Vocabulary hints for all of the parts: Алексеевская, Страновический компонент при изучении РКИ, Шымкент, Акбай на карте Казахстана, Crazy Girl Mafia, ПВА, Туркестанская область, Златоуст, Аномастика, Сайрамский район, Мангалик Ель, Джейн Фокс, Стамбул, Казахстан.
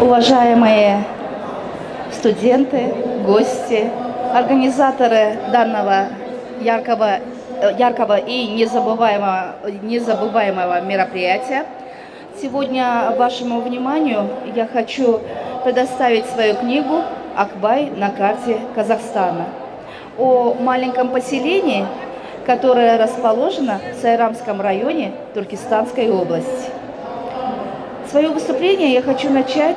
уважаемые студенты, гости, организаторы данного яркого и незабываемого мероприятия. Сегодня вашему вниманию я хочу предоставить свою книгу «Акбай на карте Казахстана» о маленьком поселении, которое расположено в Сайрамском районе Туркестанской области. Свое выступление я хочу начать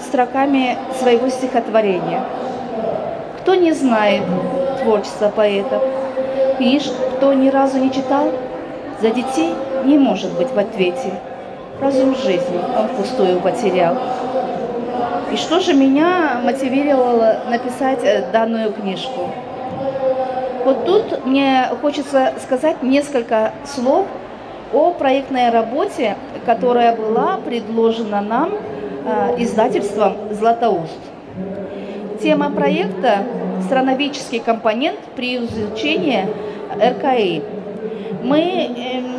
строками своего стихотворения. Кто не знает творчества поэтов, книжек, кто ни разу не читал, за детей не может быть в ответе. Разум жизни он впустую потерял. И что же меня мотивировало написать данную книжку? Вот тут мне хочется сказать несколько слов о проектной работе, которая была предложена нам издательством «Златоуст». Тема проекта – «Страновический компонент при изучении РКИ». Мы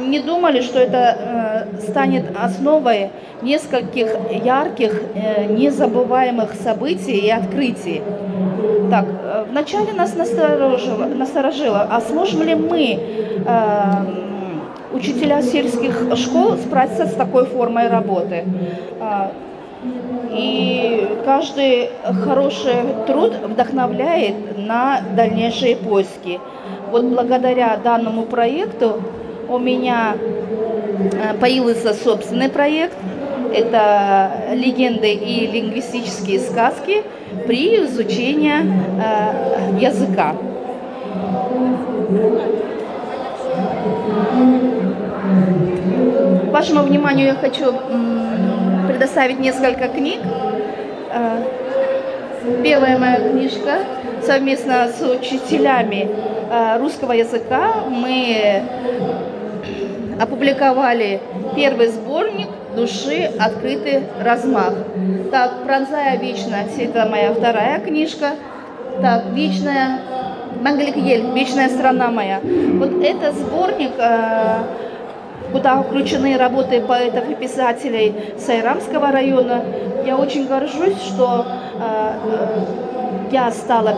не думали, что это станет основой нескольких ярких, незабываемых событий и открытий. Так, вначале нас насторожило, а сможем ли мы, учителя сельских школ, справиться с такой формой работы? И каждый хороший труд вдохновляет на дальнейшие поиски. Вот благодаря данному проекту у меня появился собственный проект. Это легенды и лингвистические сказки при изучении языка. Вашему вниманию я хочу предоставить несколько книг. Первая моя книжка совместно с учителями русского языка. Мы опубликовали первый сборник «Души открытый размах». Так, «Пронзая вечность» – это моя вторая книжка. Так, «Вечная Мангалик Ель», «Вечная страна моя». Вот это сборник, куда включены работы поэтов и писателей Сайрамского района. Я очень горжусь, что я стала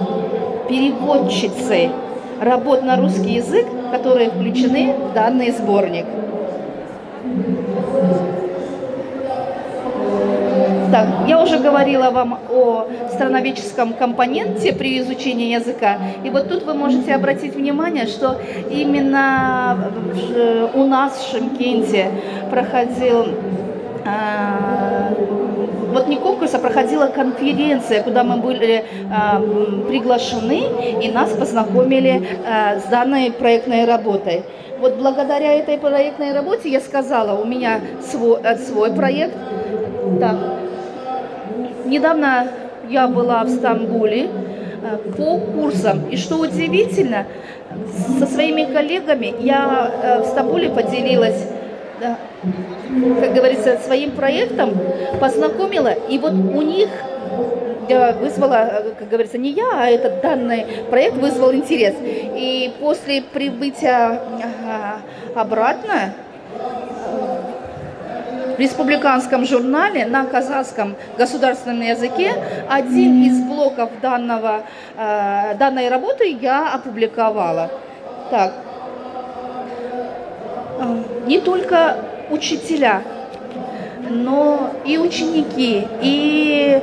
переводчицей работ на русский язык, которые включены в данный сборник. Так, я уже говорила вам о страновическом компоненте при изучении языка. И вот тут вы можете обратить внимание, что именно у нас в Шымкенте проходил... Вот не конкурс, а проходила конференция, куда мы были приглашены и нас познакомили с данной проектной работой. Вот благодаря этой проектной работе я сказала, у меня свой проект. Так. Недавно я была в Стамбуле по курсам. И что удивительно, со своими коллегами я в Стамбуле поделилась, как говорится, своим проектом, познакомила, и вот у них вызвала, как говорится, не я, а этот данный проект вызвал интерес. И после прибытия обратно в республиканском журнале на казахском государственном языке один из блоков данной работы я опубликовала. Так. Не только учителя, но и ученики, и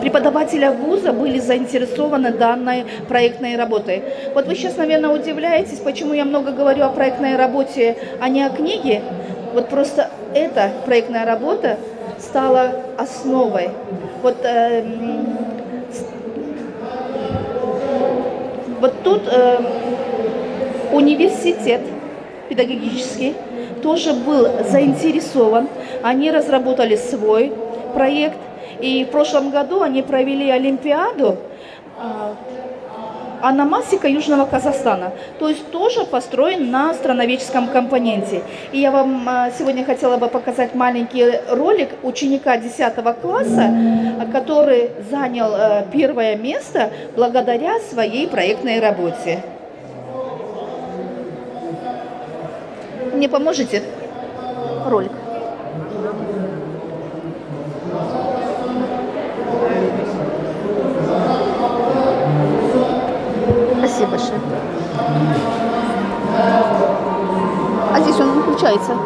преподавателя вуза были заинтересованы данной проектной работой. Вот вы сейчас, наверное, удивляетесь, почему я много говорю о проектной работе, а не о книге. Вот просто эта проектная работа стала основой. Вот, вот тут университет педагогический тоже был заинтересован. Они разработали свой проект. И в прошлом году они провели олимпиаду «Аномастика Южного Казахстана». То есть тоже построен на страноведческом компоненте. И я вам сегодня хотела бы показать маленький ролик ученика 10 класса, который занял первое место благодаря своей проектной работе. Мне поможете? Ролик. делается.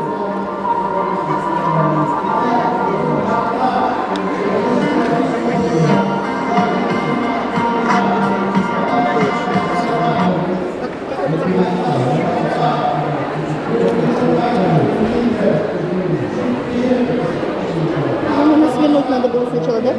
По-моему, свернуть надо было сначала, да?